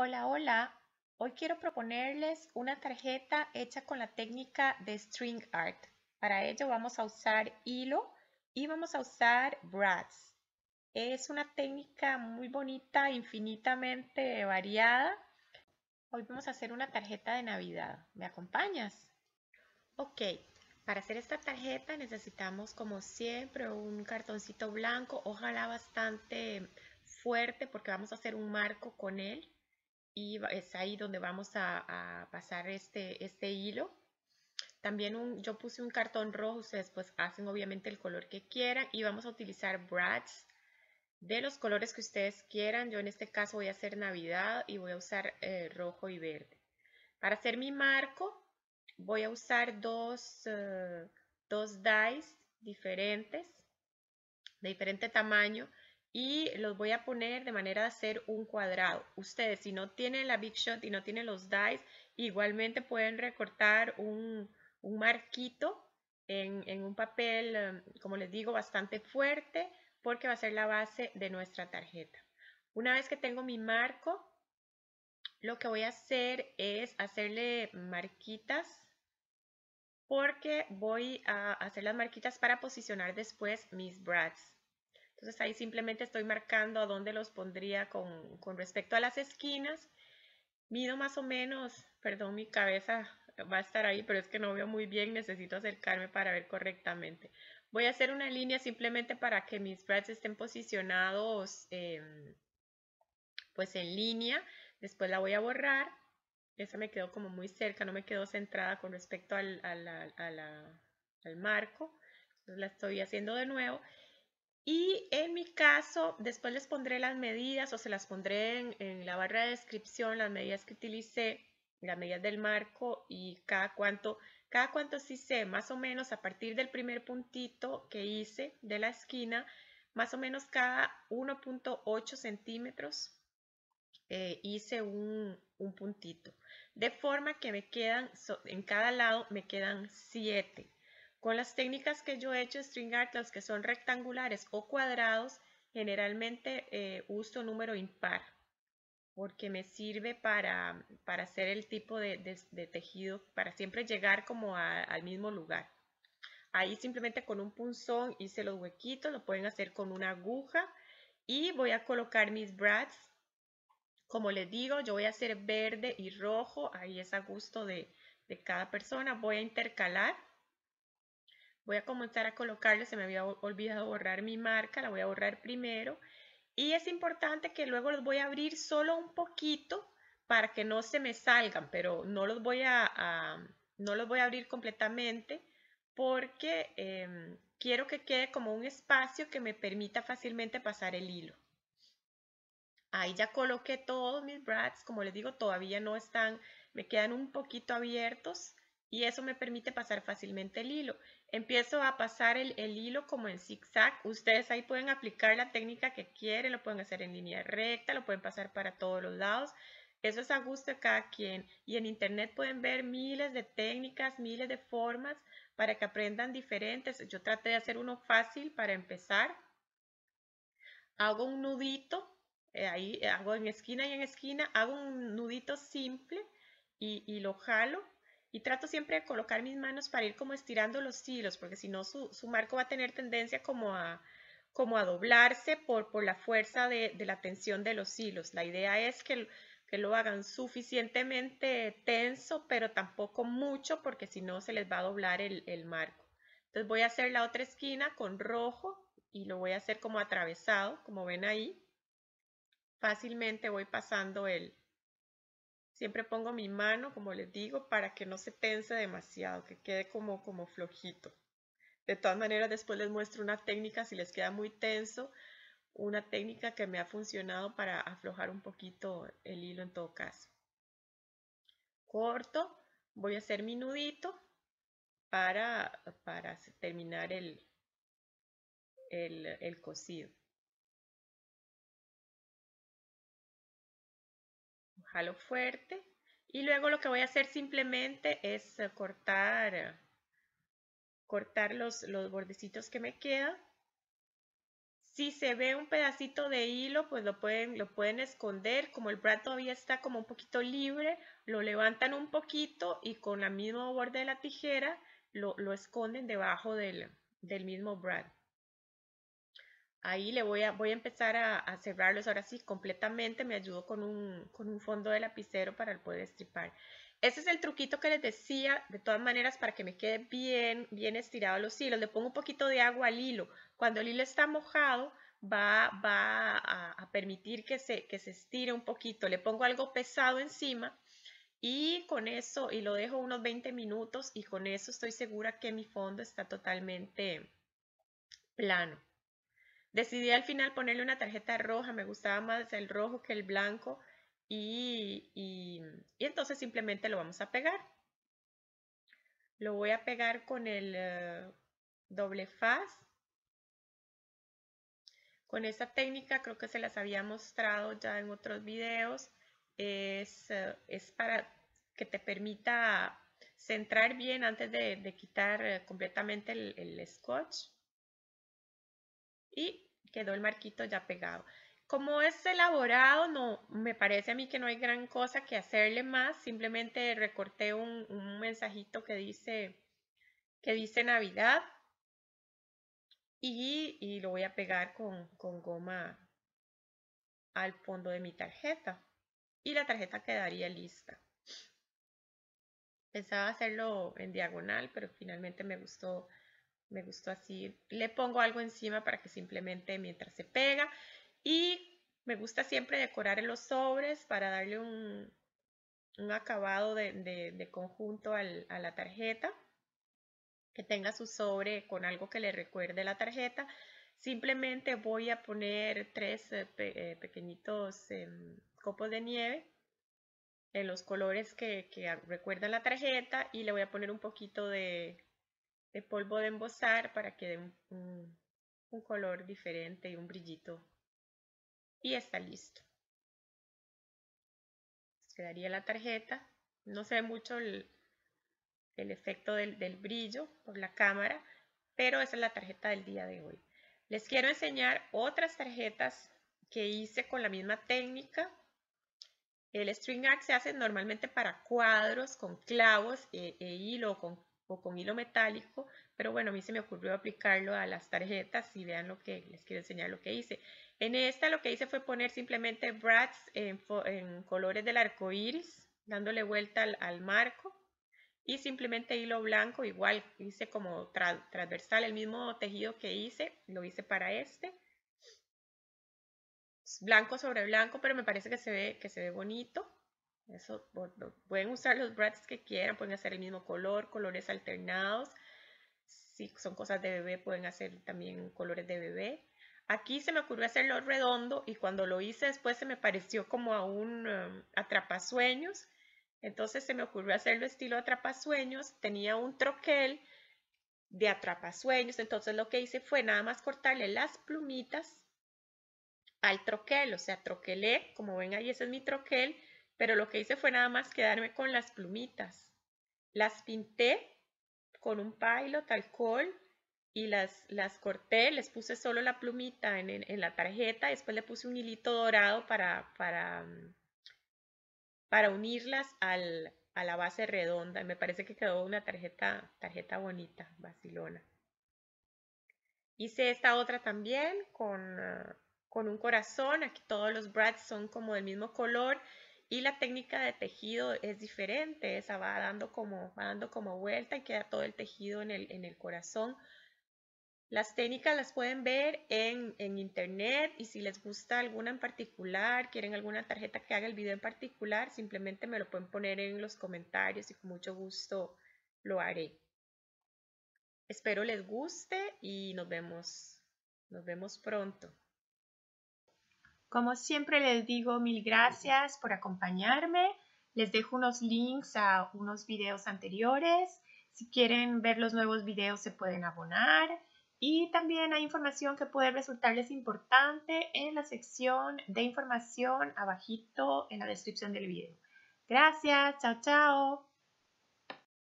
Hola, hola. Hoy quiero proponerles una tarjeta hecha con la técnica de String Art. Para ello vamos a usar hilo y vamos a usar brads. Es una técnica muy bonita, infinitamente variada. Hoy vamos a hacer una tarjeta de Navidad. ¿Me acompañas? Ok, para hacer esta tarjeta necesitamos como siempre un cartoncito blanco, ojalá bastante fuerte porque vamos a hacer un marco con él. Y es ahí donde vamos a pasar este hilo. También yo puse un cartón rojo, ustedes pues hacen obviamente el color que quieran. Y vamos a utilizar brads de los colores que ustedes quieran. Yo en este caso voy a hacer Navidad y voy a usar rojo y verde. Para hacer mi marco voy a usar dos dies diferentes, de diferente tamaño. Y los voy a poner de manera de hacer un cuadrado. Ustedes, si no tienen la Big Shot y no tienen los dies, igualmente pueden recortar un marquito en un papel, como les digo, bastante fuerte, porque va a ser la base de nuestra tarjeta. Una vez que tengo mi marco, lo que voy a hacer es hacerle marquitas, porque voy a hacer las marquitas para posicionar después mis brads. Entonces ahí simplemente estoy marcando a dónde los pondría con respecto a las esquinas. Mido más o menos, perdón, mi cabeza va a estar ahí, pero es que no veo muy bien, necesito acercarme para ver correctamente. Voy a hacer una línea simplemente para que mis brads estén posicionados pues en línea. Después la voy a borrar. Esa me quedó como muy cerca, no me quedó centrada con respecto al marco. Entonces la estoy haciendo de nuevo. Y en mi caso, después les pondré las medidas o se las pondré en la barra de descripción, las medidas que utilicé, las medidas del marco y cada cuánto sí sé, más o menos a partir del primer puntito que hice de la esquina, más o menos cada 1.8 centímetros hice un puntito. De forma que me quedan, en cada lado me quedan 7. Con las técnicas que yo he hecho, String Art, los que son rectangulares o cuadrados, generalmente uso número impar, porque me sirve para hacer el tipo de tejido, para siempre llegar como al mismo lugar. Ahí simplemente con un punzón hice los huequitos, lo pueden hacer con una aguja y voy a colocar mis brads. Como les digo, yo voy a hacer verde y rojo, ahí es a gusto de cada persona. Voy a intercalar. Voy a comenzar a colocarle, se me había olvidado borrar mi marca, la voy a borrar primero. Y es importante que luego los voy a abrir solo un poquito para que no se me salgan, pero no los voy a abrir completamente porque quiero que quede como un espacio que me permita fácilmente pasar el hilo. Ahí ya coloqué todos mis brads, como les digo, todavía no están, me quedan un poquito abiertos. Y eso me permite pasar fácilmente el hilo. Empiezo a pasar el hilo como en zigzag. Ustedes ahí pueden aplicar la técnica que quieren, lo pueden hacer en línea recta, lo pueden pasar para todos los lados. Eso es a gusto de cada quien. Y en internet pueden ver miles de técnicas, miles de formas para que aprendan diferentes. Yo traté de hacer uno fácil para empezar. Hago un nudito, ahí hago en esquina y en esquina, hago un nudito simple y lo jalo. Y trato siempre de colocar mis manos para ir como estirando los hilos, porque si no su marco va a tener tendencia como a doblarse por la fuerza de la tensión de los hilos. La idea es que lo hagan suficientemente tenso, pero tampoco mucho, porque si no se les va a doblar el marco. Entonces voy a hacer la otra esquina con rojo y lo voy a hacer como atravesado, como ven ahí. Fácilmente voy pasando Siempre pongo mi mano, como les digo, para que no se tense demasiado, que quede como flojito. De todas maneras, después les muestro una técnica, si les queda muy tenso, una técnica que me ha funcionado para aflojar un poquito el hilo en todo caso. Corto, voy a hacer mi nudito para terminar el cosido. Jalo fuerte y luego lo que voy a hacer simplemente es cortar los bordecitos que me quedan. Si se ve un pedacito de hilo, pues lo pueden esconder. Como el braid todavía está como un poquito libre, lo levantan un poquito y con el mismo borde de la tijera lo esconden debajo del mismo braid. Ahí voy a empezar a cerrarlos ahora sí completamente. Me ayudo con un fondo de lapicero para poder estripar. Ese es el truquito que les decía, de todas maneras, para que me quede bien estirado los hilos. Le pongo un poquito de agua al hilo. Cuando el hilo está mojado, va a permitir que se estire un poquito. Le pongo algo pesado encima y con eso, y lo dejo unos 20 minutos, y con eso estoy segura que mi fondo está totalmente plano. Decidí al final ponerle una tarjeta roja, me gustaba más el rojo que el blanco. Y entonces simplemente lo vamos a pegar. Lo voy a pegar con el doble faz. Con esta técnica creo que se las había mostrado ya en otros videos. Es para que te permita centrar bien antes de quitar completamente el scotch. Y quedó el marquito ya pegado. Como es elaborado, no me parece a mí que no hay gran cosa que hacerle más. Simplemente recorté un mensajito que dice Navidad y lo voy a pegar con goma al fondo de mi tarjeta. Y la tarjeta quedaría lista. Pensaba hacerlo en diagonal, pero finalmente me gustó así. Le pongo algo encima para que simplemente mientras se pega. Y me gusta siempre decorar en los sobres para darle un acabado de conjunto a la tarjeta. Que tenga su sobre con algo que le recuerde la tarjeta. Simplemente voy a poner tres pequeñitos copos de nieve en los colores que recuerdan la tarjeta. Y le voy a poner un poquito de polvo de embozar para que dé un color diferente y un brillito. Y está listo. Quedaría la tarjeta. No se ve mucho el efecto del brillo por la cámara, pero esa es la tarjeta del día de hoy. Les quiero enseñar otras tarjetas que hice con la misma técnica. El string art se hace normalmente para cuadros con clavos e hilo o con hilo metálico, pero bueno, a mí se me ocurrió aplicarlo a las tarjetas y vean lo que les quiero enseñar lo que hice. En esta lo que hice fue poner simplemente brads en colores del arco iris, dándole vuelta al marco y simplemente hilo blanco, igual hice como transversal, el mismo tejido que hice, lo hice para este. Blanco sobre blanco, pero me parece que se ve bonito. Eso, pueden usar los brads que quieran, pueden hacer el mismo color, colores alternados. Si son cosas de bebé pueden hacer también colores de bebé. Aquí se me ocurrió hacerlo redondo y cuando lo hice después se me pareció como a un atrapasueños. Entonces se me ocurrió hacerlo estilo atrapasueños. Tenía un troquel de atrapasueños. Entonces lo que hice fue nada más cortarle las plumitas al troquel. O sea, troquelé. Como ven ahí, ese es mi troquel. Pero lo que hice fue nada más quedarme con las plumitas. Las pinté con un Pilot alcohol. Y las corté, les puse solo la plumita en la tarjeta, después le puse un hilito dorado para unirlas a la base redonda. Me parece que quedó una tarjeta bonita, vacilona. Hice esta otra también con un corazón, aquí todos los brads son como del mismo color y la técnica de tejido es diferente, esa va dando como vuelta y queda todo el tejido en el corazón. Las técnicas las pueden ver en internet y si les gusta alguna en particular, quieren alguna tarjeta que haga el video en particular, simplemente me lo pueden poner en los comentarios y con mucho gusto lo haré. Espero les guste y nos vemos pronto. Como siempre les digo, mil gracias por acompañarme. Les dejo unos links a unos videos anteriores. Si quieren ver los nuevos videos se pueden abonar. Y también hay información que puede resultarles importante en la sección de información abajito en la descripción del video. Gracias, chao, chao.